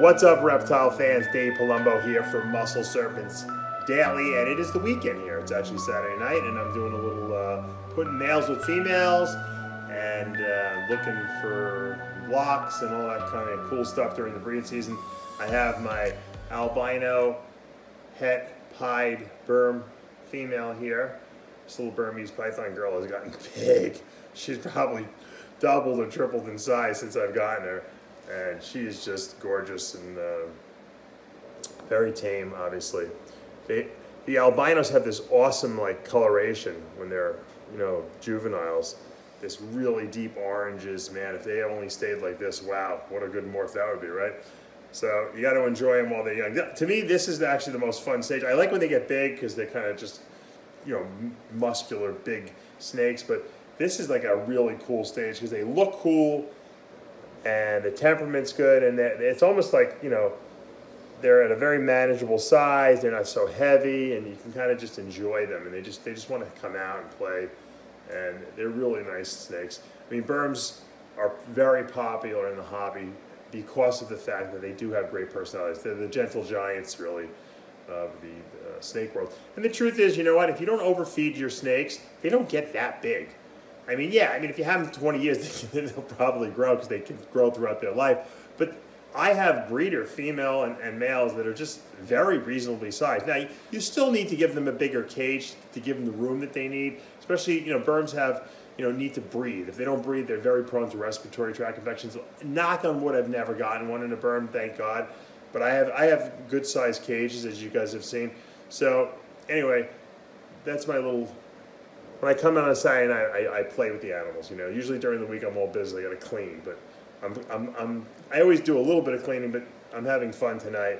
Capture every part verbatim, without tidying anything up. What's up, reptile fans? Dave Palumbo here for Muscle Serpents Daily, and it is the weekend here. It's actually Saturday night, and I'm doing a little uh, putting males with females and uh, looking for locks and all that kind of cool stuff during the breeding season. I have my albino het pied Burm female here. This little Burmese python girl has gotten big. She's probably doubled or tripled in size since I've gotten her. And she is just gorgeous and uh, very tame, obviously. They, the albinos have this awesome like coloration when they're, you know, juveniles. This really deep oranges, man. If they only stayed like this, wow, what a good morph that would be, right? So you got to enjoy them while they're young. To me, this is actually the most fun stage. I like when they get big because they're kind of just, you know, muscular, big snakes. But this is like a really cool stage because they look cool. And the temperament's good, and it's almost like, you know, they're at a very manageable size. They're not so heavy, and you can kind of just enjoy them. And they just they just want to come out and play, and they're really nice snakes. I mean, Burms are very popular in the hobby because of the fact that they do have great personalities. They're the gentle giants, really, of the uh, snake world. And the truth is, you know what? If you don't overfeed your snakes, they don't get that big. I mean, yeah, I mean, if you have them twenty years, they'll probably grow because they can grow throughout their life. But I have breeder female and, and males that are just very reasonably sized. Now, you still need to give them a bigger cage to give them the room that they need, especially, you know, Burms have, you know, need to breathe. If they don't breathe, they're very prone to respiratory tract infections. Knock on wood, I've never gotten one in a Burm, thank God. But I have, I have good-sized cages, as you guys have seen. So, anyway, that's my little... When I come out on a Saturday night, I, I play with the animals, you know. Usually during the week I'm all busy, I gotta clean, but I'm, I'm, I'm, I always do a little bit of cleaning, but I'm having fun tonight.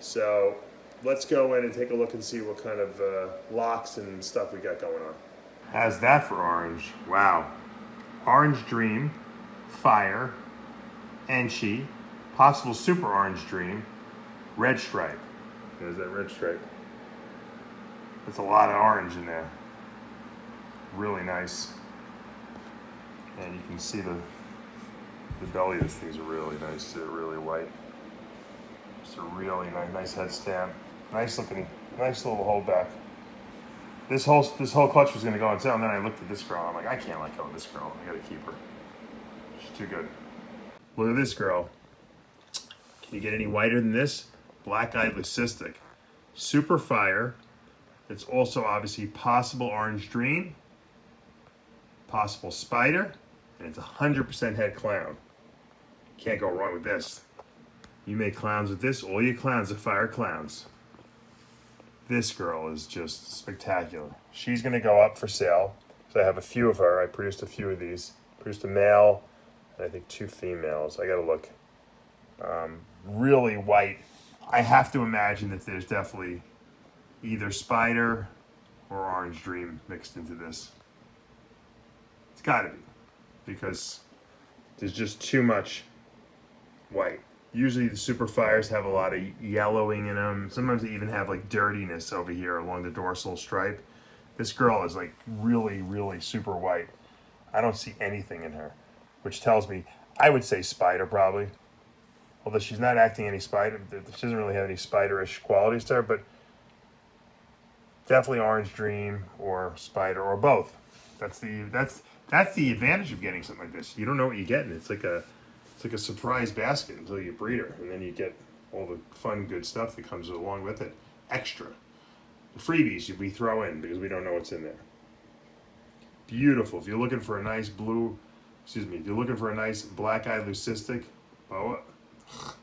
So let's go in and take a look and see what kind of uh, locks and stuff we got going on. How's that for orange? Wow. Orange Dream, Fire, Enchi, possible Super Orange Dream, Red Stripe. There's that Red Stripe. That's a lot of orange in there. Really nice, and you can see the the belly of these things are really nice. They're really white. Just a really nice, nice head stamp. Nice looking, nice little holdback. This whole this whole clutch was gonna go on sale, and then I looked at this girl. And I'm like, I can't let go of this girl. I gotta keep her. She's too good. Look at this girl. Can you get any whiter than this? Black-eyed leucistic, Super Fire. It's also obviously possible Orange Dream. Possible Spider, and it's one hundred percent head clown. Can't go wrong with this. You make clowns with this, all your clowns are fire clowns. This girl is just spectacular. She's gonna go up for sale, so I have a few of her. I produced a few of these. Produced a male, and I think two females. I gotta look. Um, really white. I have to imagine that there's definitely either Spider or Orange Dream mixed into this. It's gotta be, because there's just too much white. Usually the Super Fires have a lot of yellowing in them. Sometimes they even have like dirtiness over here along the dorsal stripe. This girl is like really, really super white. I don't see anything in her, which tells me, I would say Spider probably. Although she's not acting any spider, she doesn't really have any spiderish qualities to her, but definitely Orange Dream or Spider or both. That's the, that's, That's the advantage of getting something like this. You don't know what you're getting. It's like a, it's like a surprise basket until you breed her, and then you get all the fun, good stuff that comes along with it. Extra, the freebies we throw in because we don't know what's in there. Beautiful. If you're looking for a nice blue, excuse me, if you're looking for a nice black-eyed leucistic boa, if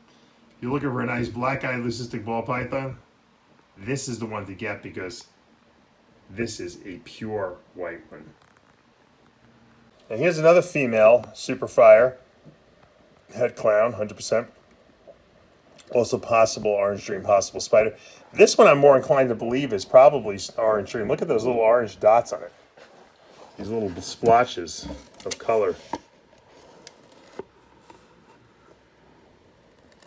you're looking for a nice black-eyed leucistic ball python, this is the one to get because this is a pure white one. And here's another female, Super Fire, head clown, one hundred percent. Also possible Orange Dream, possible Spider. This one I'm more inclined to believe is probably Orange Dream. Look at those little orange dots on it. These little splotches of color.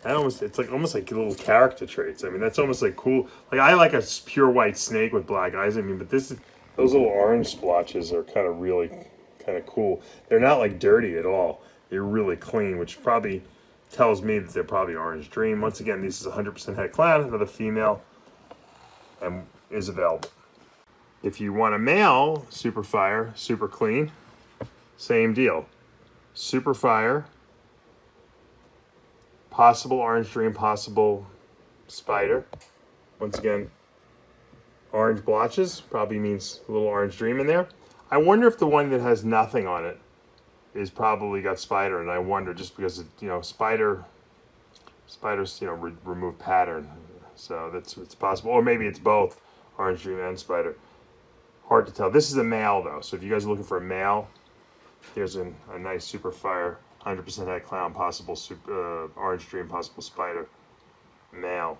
That almost, it's like almost like little character traits. I mean, that's almost like cool. Like I like a pure white snake with black eyes. I mean, but this is, those little orange splotches are kind of really... kind of cool. They're not like dirty at all. They're really clean, which probably tells me that they're probably Orange Dream. Once again, this is one hundred percent head clown, another female, and is available. If you want a male, Super Fire, Super Clean, same deal. Super Fire, possible Orange Dream, possible Spider. Once again, orange blotches probably means a little Orange Dream in there. I wonder if the one that has nothing on it is probably got Spider, and I wonder just because it, you know, spider, spiders, you know, re remove pattern, so that's it's possible. Or maybe it's both Orange Dream and Spider. Hard to tell. This is a male though, so if you guys are looking for a male, here's an, a nice Super Fire, one hundred percent head clown, possible super, uh, Orange Dream, possible Spider, male.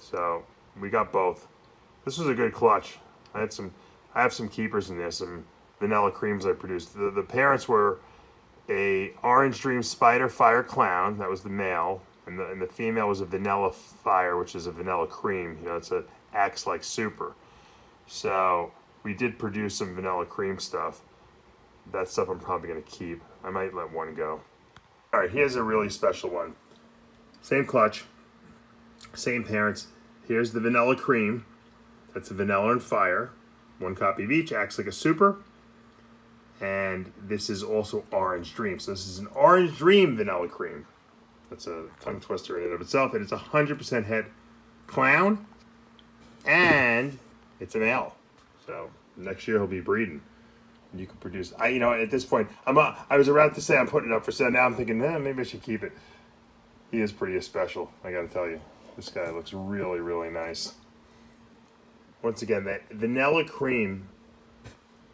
So we got both. This was a good clutch. I had some. I have some keepers in this. Some Vanilla Creams I produced. The, the parents were a Orange Dream Spider Fire Clown. That was the male, and the, and the female was a Vanilla Fire, which is a Vanilla Cream. You know, it's a acts like Super. So we did produce some Vanilla Cream stuff. That stuff I'm probably gonna keep. I might let one go. All right, here's a really special one. Same clutch, same parents. Here's the Vanilla Cream. That's a Vanilla and Fire. One copy of each, acts like a Super. And this is also Orange Dream. So this is an Orange Dream Vanilla Cream. That's a tongue twister in and of itself. And it's one hundred percent head clown. And it's an L. So next year he'll be breeding. And you can produce, I, you know, at this point, I'm a, I was about to say I'm putting it up for sale. Now I'm thinking, nah, maybe I should keep it. He is pretty special, I gotta tell you. This guy looks really, really nice. Once again, that Vanilla Cream,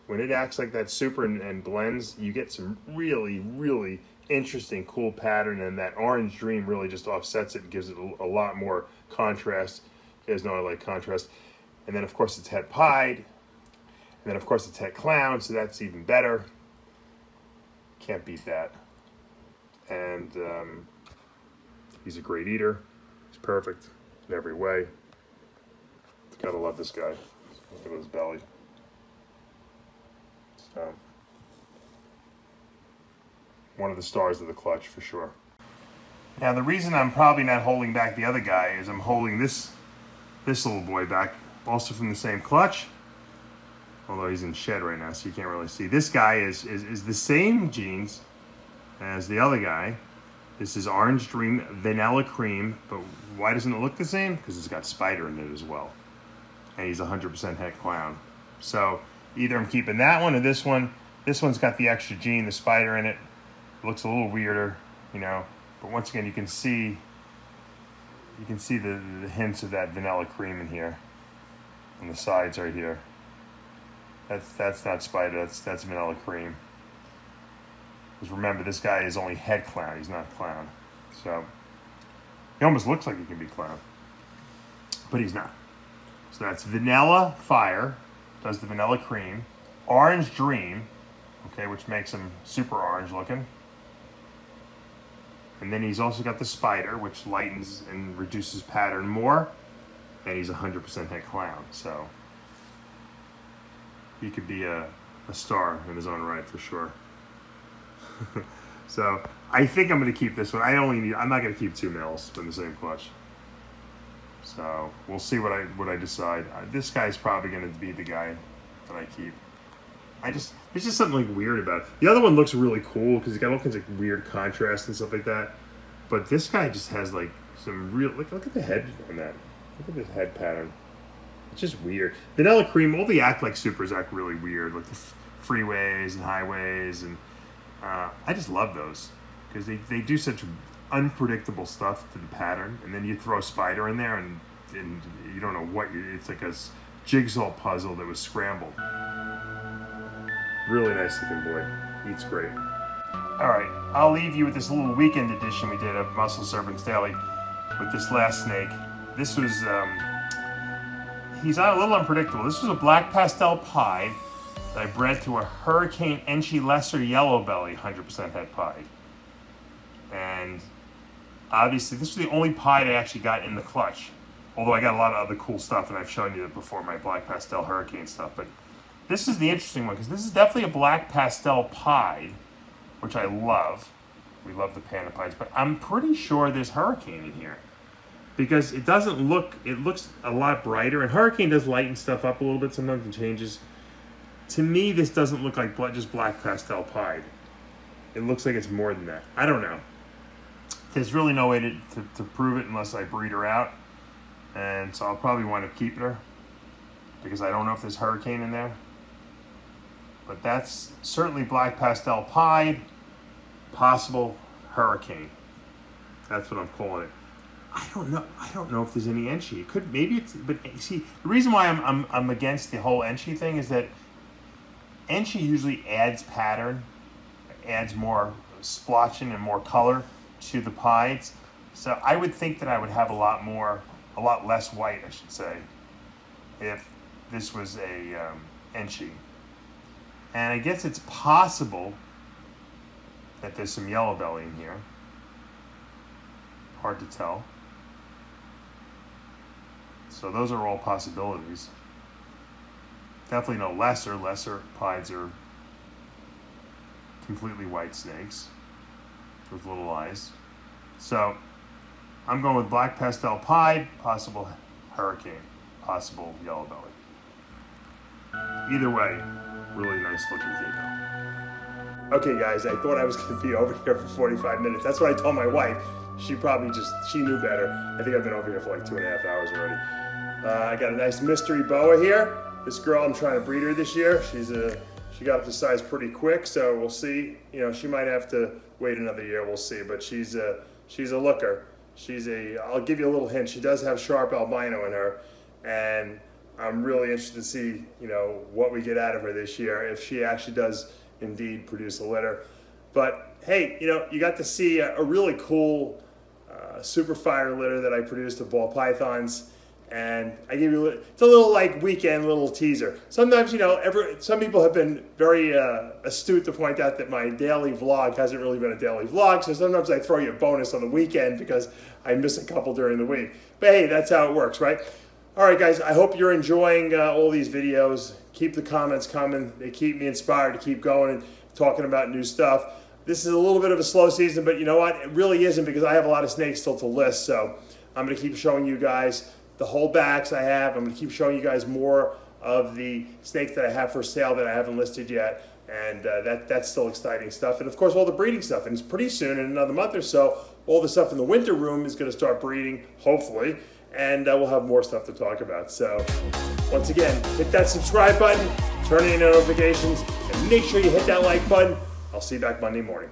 when it acts like that Super and, and blends, you get some really, really interesting, cool pattern, and that Orange Dream really just offsets it and gives it a, a lot more contrast. You guys know I like contrast. And then, of course, it's head pied. And then, of course, it's head clown, so that's even better. Can't beat that. And um, he's a great eater. He's perfect in every way. Gotta love this guy. Look at his belly. So, one of the stars of the clutch for sure. Now the reason I'm probably not holding back the other guy is I'm holding this this little boy back, also from the same clutch. Although he's in shed right now, so you can't really see. This guy is is, is the same genes as the other guy. This is Orange Dream Vanilla Cream, but why doesn't it look the same? Because it's got Spider in it as well. And he's one hundred percent head clown. So either I'm keeping that one or this one. This one's got the extra gene, the Spider in it. It looks a little weirder, you know. But once again, you can see, you can see the, the hints of that Vanilla Cream in here, on the sides right here. That's that's not Spider. That's that's Vanilla Cream. Because remember, this guy is only head clown. He's not clown. So he almost looks like he can be clown, but he's not. So that's Vanilla Fire, does the Vanilla Cream, Orange Dream, okay, which makes him super orange looking. And then he's also got the Spider, which lightens and reduces pattern more. And he's one hundred percent head clown, so he could be a, a star in his own right for sure. So I think I'm going to keep this one. I only need, I'm not going to keep two males in the same clutch. So we'll see what I what I decide. Uh, this guy's probably going to be the guy that I keep. I just there's just something like weird about it. The other one looks really cool because it's got all kinds of weird contrast and stuff like that. But this guy just has like some real look. Look at the head on that. Look at this head pattern. It's just weird. Vanilla Cream. All the act like Supers act really weird, like the freeways and highways, and uh, I just love those because they they do such unpredictable stuff to the pattern, and then you throw a Spider in there, and, and you don't know what you, it's like a jigsaw puzzle that was scrambled. Really nice looking boy. Eats great. All right, I'll leave you with this little weekend edition we did of Muscle Serpents Daily with this last snake. This was, um, he's a little unpredictable. This was a black pastel pie that I bred to a Hurricane Enchi Lesser Yellow Belly one hundred percent head pie. And obviously, this was the only pie I actually got in the clutch. Although I got a lot of other cool stuff, and I've shown you that before, my black pastel hurricane stuff. But this is the interesting one, because this is definitely a black pastel pie, which I love. We love the panapides, but I'm pretty sure there's hurricane in here because it doesn't look, it looks a lot brighter, and hurricane does lighten stuff up a little bit. Sometimes it changes. To me, this doesn't look like just black pastel pied. It looks like it's more than that. I don't know. There's really no way to, to, to prove it unless I breed her out. And so I'll probably wind up keeping her because I don't know if there's hurricane in there. But that's certainly black pastel pied, possible hurricane. That's what I'm calling it. I don't know. I don't know if there's any Enchi. It could, maybe it's, but see, the reason why I'm, I'm, I'm against the whole Enchi thing is that Enchi usually adds pattern, adds more splotching and more color to the pieds. So I would think that I would have a lot more, a lot less white, I should say, if this was a um, Enchi. And I guess it's possible that there's some yellow belly in here. Hard to tell. So those are all possibilities. Definitely no lesser. Lesser pieds are completely white snakes with little eyes. So I'm going with black pastel pied, possible hurricane, possible yellow belly. Either way, really nice looking female. Okay guys, I thought I was gonna be over here for forty-five minutes. That's what I told my wife. She probably just, she knew better. I think I've been over here for like two and a half hours already. Uh, I got a nice mystery boa here. This girl, I'm trying to breed her this year. She's a, she got up to size pretty quick, so we'll see. You know, she might have to wait another year, we'll see, but she's a, she's a looker. She's a, I'll give you a little hint, she does have sharp albino in her, and I'm really interested to see, you know, what we get out of her this year, if she actually does indeed produce a litter. But hey, you know, you got to see a, a really cool uh, super fire litter that I produced of ball pythons, and I give you, a, it's a little like weekend little teaser. Sometimes, you know, every, some people have been very uh, astute to point out that my daily vlog hasn't really been a daily vlog, so sometimes I throw you a bonus on the weekend because I miss a couple during the week. But hey, that's how it works, right? All right, guys, I hope you're enjoying uh, all these videos. Keep the comments coming. They keep me inspired to keep going and talking about new stuff. This is a little bit of a slow season, but you know what? It really isn't because I have a lot of snakes still to list, so I'm gonna keep showing you guys the holdbacks I have. I'm gonna keep showing you guys more of the snakes that I have for sale that I haven't listed yet, and uh, that, that's still exciting stuff. And of course, all the breeding stuff, and it's pretty soon, in another month or so, all the stuff in the winter room is gonna start breeding, hopefully, and uh, we'll have more stuff to talk about. So once again, hit that subscribe button, turn on your notifications, and make sure you hit that like button. I'll see you back Monday morning.